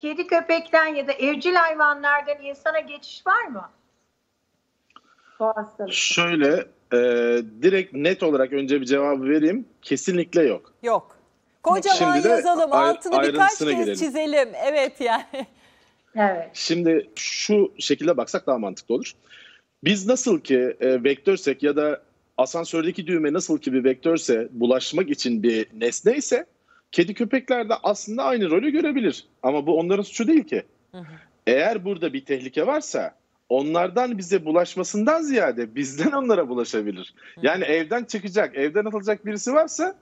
kedi köpekten ya da evcil hayvanlardan insana geçiş var mı? Şöyle direkt net olarak önce bir cevap vereyim. Kesinlikle yok. Yok. Kocaman yazalım, altını birkaç kez girelim, çizelim. Evet yani. Evet. Şimdi şu şekilde baksak daha mantıklı olur. Biz nasıl ki vektörsek ya da asansördeki düğme nasıl ki bir vektörse, bulaşmak için bir nesne ise, kedi köpekler de aslında aynı rolü görebilir. Ama bu onların suçu değil ki. Hı hı. Eğer burada bir tehlike varsa onlardan bize bulaşmasından ziyade bizden onlara bulaşabilir. Hı. Yani evden çıkacak, evden atılacak birisi varsa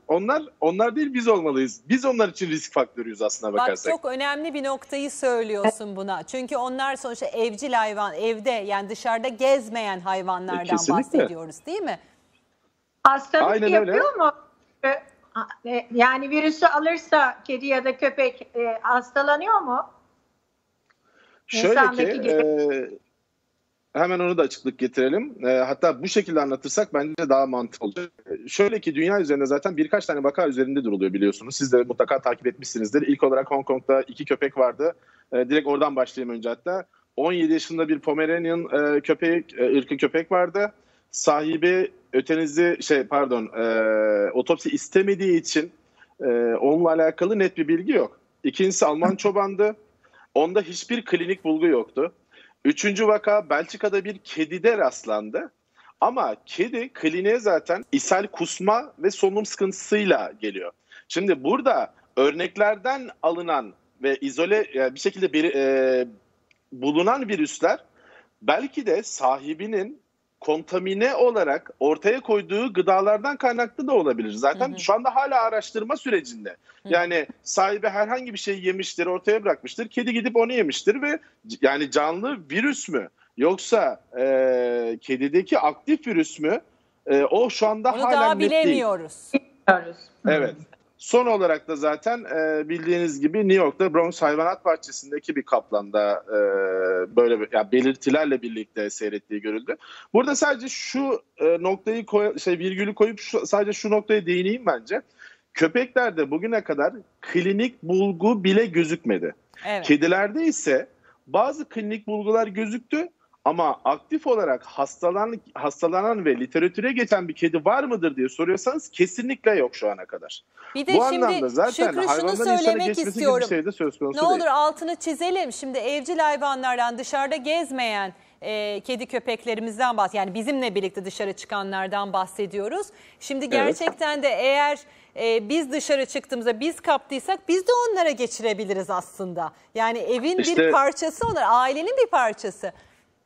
onlar değil biz olmalıyız. Biz onlar için risk faktörüyüz aslına bakarsak. Bak, çok önemli bir noktayı söylüyorsun buna. Çünkü onlar sonuçta evcil hayvan, evde yani dışarıda gezmeyen hayvanlardan kesinlikle bahsediyoruz değil mi? Hastalık aynen yapıyor öyle mu? Yani virüsü alırsa kedi ya da köpek hastalanıyor mu? Şöyle ki hemen onu da açıklık getirelim. Hatta bu şekilde anlatırsak bence daha mantıklı olacak. Şöyle ki dünya üzerinde zaten birkaç tane vaka üzerinde duruluyor biliyorsunuz. Siz de mutlaka takip etmişsinizdir. İlk olarak Hong Kong'da 2 köpek vardı. Direkt oradan başlayayım önce hatta. 17 yaşında bir Pomeranian ırkı köpek vardı. Sahibi otopsi istemediği için onunla alakalı net bir bilgi yok. İkincisi Alman çobandı. Onda hiçbir klinik bulgu yoktu. 3. vaka Belçika'da bir kedide rastlandı. Ama kedi kliniğe zaten ishal, kusma ve solunum sıkıntısıyla geliyor. Şimdi burada örneklerden alınan ve izole bir şekilde bulunan virüsler belki de sahibinin kontamine olarak ortaya koyduğu gıdalardan kaynaklı da olabilir. Zaten şu anda hala araştırma sürecinde. Yani sahibi herhangi bir şey yemiştir, ortaya bırakmıştır. Kedi gidip onu yemiştir ve yani canlı virüs mü? Yoksa kedideki aktif virüs mü? O şu anda onu hala net değil. Onu daha bilemiyoruz. Evet. Son olarak da zaten bildiğiniz gibi New York'ta Bronx Hayvanat Bahçesi'ndeki bir kaplanda böyle yani belirtilerle birlikte seyrettiği görüldü. Burada sadece şu noktayı virgülü koyup sadece şu noktaya değineyim bence. Köpeklerde bugüne kadar klinik bulgu bile gözükmedi. Evet. Kedilerde ise bazı klinik bulgular gözüktü. Ama aktif olarak hastalanan ve literatüre geçen bir kedi var mıdır diye soruyorsanız kesinlikle yok şu ana kadar. Bir de bu şimdi zaten Şükrü şunu söylemek istiyorum. Şey de söz konusu ne olur değil. Altını çizelim. Şimdi evcil hayvanlardan dışarıda gezmeyen kedi köpeklerimizden bahsediyoruz. Yani bizimle birlikte dışarı çıkanlardan bahsediyoruz. Şimdi gerçekten de eğer biz dışarı çıktığımızda biz kaptıysak biz de onlara geçirebiliriz aslında. Yani evin bir parçası onlar, ailenin bir parçası.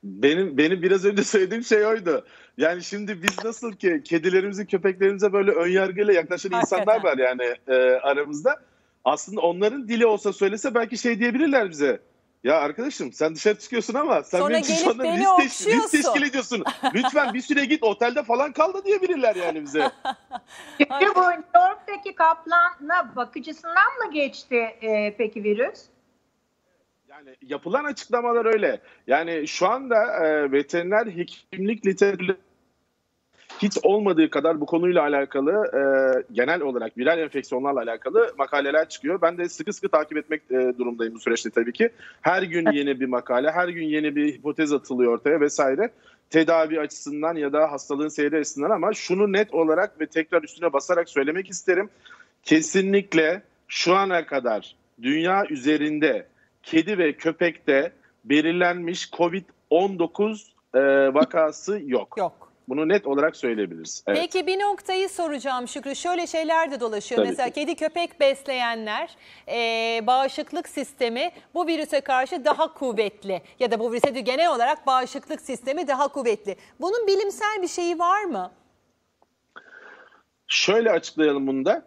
Benim biraz önce söylediğim şey oydu. Yani şimdi biz nasıl ki kedilerimizi, köpeklerimize böyle önyargıyla yaklaşan insanlar var yani aramızda. Aslında onların dili olsa söylese belki şey diyebilirler bize. Ya arkadaşım sen dışarı çıkıyorsun ama sen sonra benim için risk teşkil ediyorsun. Lütfen bir süre git otelde falan kal da diyebilirler yani bize. Çünkü bu Dorf'taki kaplanla bakıcısından mı geçti peki virüs? Yani yapılan açıklamalar öyle. Yani şu anda veteriner hekimlik literatürü hiç olmadığı kadar bu konuyla alakalı genel olarak viral enfeksiyonlarla alakalı makaleler çıkıyor. Ben de sıkı takip etmek durumdayım bu süreçte tabii ki. Her gün yeni bir makale, her gün yeni bir hipotez atılıyor ortaya vesaire. Tedavi açısından ya da hastalığın seyri açısından ama şunu net olarak ve tekrar üstüne basarak söylemek isterim. Kesinlikle şu ana kadar dünya üzerinde kedi ve köpekte belirlenmiş COVID-19 vakası yok. Yok. Bunu net olarak söyleyebiliriz. Evet. Peki bir noktayı soracağım Şükrü. Şöyle şeyler de dolaşıyor. Tabii mesela ki kedi köpek besleyenler bağışıklık sistemi bu virüse karşı daha kuvvetli. Ya da bu virüse de genel olarak bağışıklık sistemi daha kuvvetli. Bunun bilimsel bir şeyi var mı? Şöyle açıklayalım bunu da.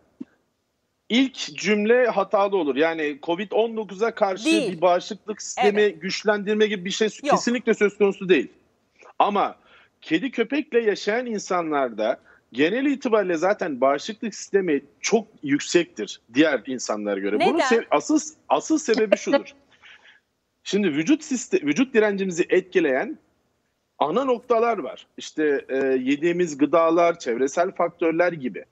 İlk cümle hatalı olur. Yani COVID-19'a karşı bir bağışıklık sistemi güçlendirme gibi bir şey yok, kesinlikle söz konusu değil. Ama kedi köpekle yaşayan insanlarda genel itibariyle zaten bağışıklık sistemi çok yüksektir diğer insanlara göre. Neden? Bunun asıl sebebi şudur. Şimdi vücut direncimizi etkileyen ana noktalar var. İşte yediğimiz gıdalar, çevresel faktörler gibi.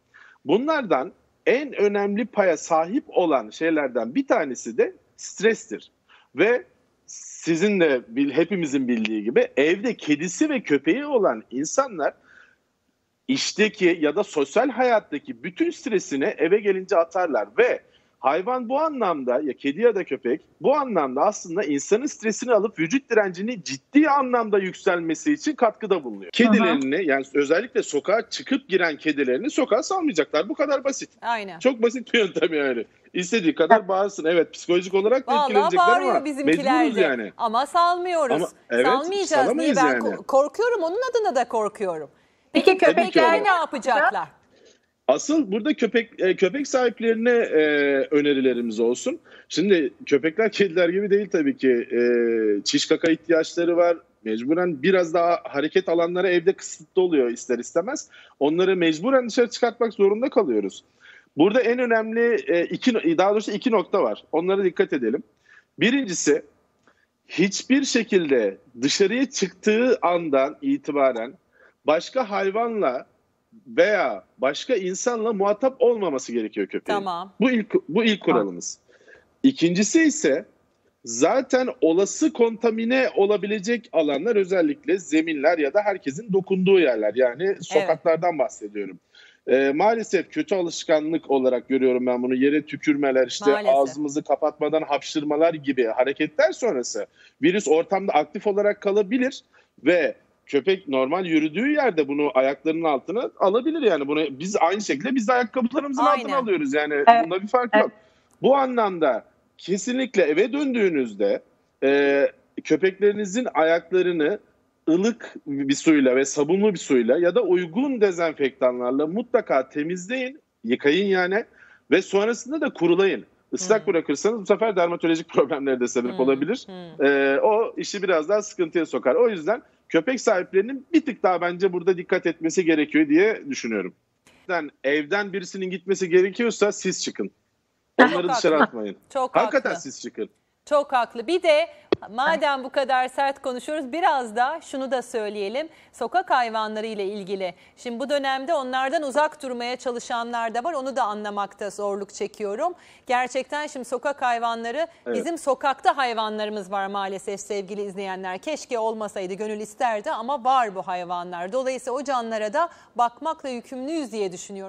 Bunlardan en önemli paya sahip olan şeylerden bir tanesi de strestir. Ve sizin de hepimizin bildiği gibi evde kedisi ve köpeği olan insanlar işteki ya da sosyal hayattaki bütün stresini eve gelince atarlar ve hayvan bu anlamda, ya kedi ya da köpek, bu anlamda aslında insanın stresini alıp vücut direncini ciddi anlamda yükselmesi için katkıda bulunuyor. Kedilerini, yani özellikle sokağa çıkıp giren kedilerini sokağa salmayacaklar. Bu kadar basit. Aynen. Çok basit bir yöntem yani. İstediği kadar bağırsın. Evet, psikolojik olarak da etkilenecekler ama mecburuz yani. Ama salmıyoruz. Ama, evet, salmayacağız diye ben yani korkuyorum. Onun adına da korkuyorum. Peki köpekler ne yapacaklar? Asıl burada köpek sahiplerine önerilerimiz olsun. Şimdi köpekler kediler gibi değil tabii ki. Çiş kaka ihtiyaçları var. Mecburen biraz daha hareket alanları evde kısıtlı oluyor ister istemez. Onları mecburen dışarı çıkartmak zorunda kalıyoruz. Burada en önemli iki nokta var. Onlara dikkat edelim. Birincisi, hiçbir şekilde dışarıya çıktığı andan itibaren başka hayvanla veya başka insanla muhatap olmaması gerekiyor köpeğin. Tamam. Bu ilk kuralımız. İkincisi ise zaten olası kontamine olabilecek alanlar, özellikle zeminler ya da herkesin dokunduğu yerler, yani sokaklardan bahsediyorum. Maalesef kötü alışkanlık olarak görüyorum ben bunu, yere tükürmeler, işte ağzımızı kapatmadan hapşırmalar gibi hareketler sonrası virüs ortamda aktif olarak kalabilir ve köpek normal yürüdüğü yerde bunu ayaklarının altına alabilir yani. Bunu biz aynı şekilde biz de ayakkabılarımızın altına alıyoruz yani. Evet. Bunda bir fark yok. Bu anlamda kesinlikle eve döndüğünüzde köpeklerinizin ayaklarını ılık bir suyla ve sabunlu bir suyla ya da uygun dezenfektanlarla mutlaka temizleyin, yıkayın yani ve sonrasında da kurulayın. Islak bırakırsanız bu sefer dermatolojik problemlere de sebep olabilir. O işi biraz daha sıkıntıya sokar. O yüzden köpek sahiplerinin bir tık daha bence burada dikkat etmesi gerekiyor diye düşünüyorum. Yani evden birisinin gitmesi gerekiyorsa siz çıkın. Onları dışarı atmayın. Çok hakikaten haklı. Siz çıkın. Çok haklı. Bir de madem bu kadar sert konuşuyoruz, biraz da şunu da söyleyelim. Sokak hayvanları ile ilgili. Şimdi bu dönemde onlardan uzak durmaya çalışanlar da var. Onu da anlamakta zorluk çekiyorum. Gerçekten şimdi sokak hayvanları, bizim sokakta hayvanlarımız var maalesef sevgili izleyenler. Keşke olmasaydı, gönül isterdi ama var bu hayvanlar. Dolayısıyla o canlara da bakmakla yükümlüyüz diye düşünüyorum.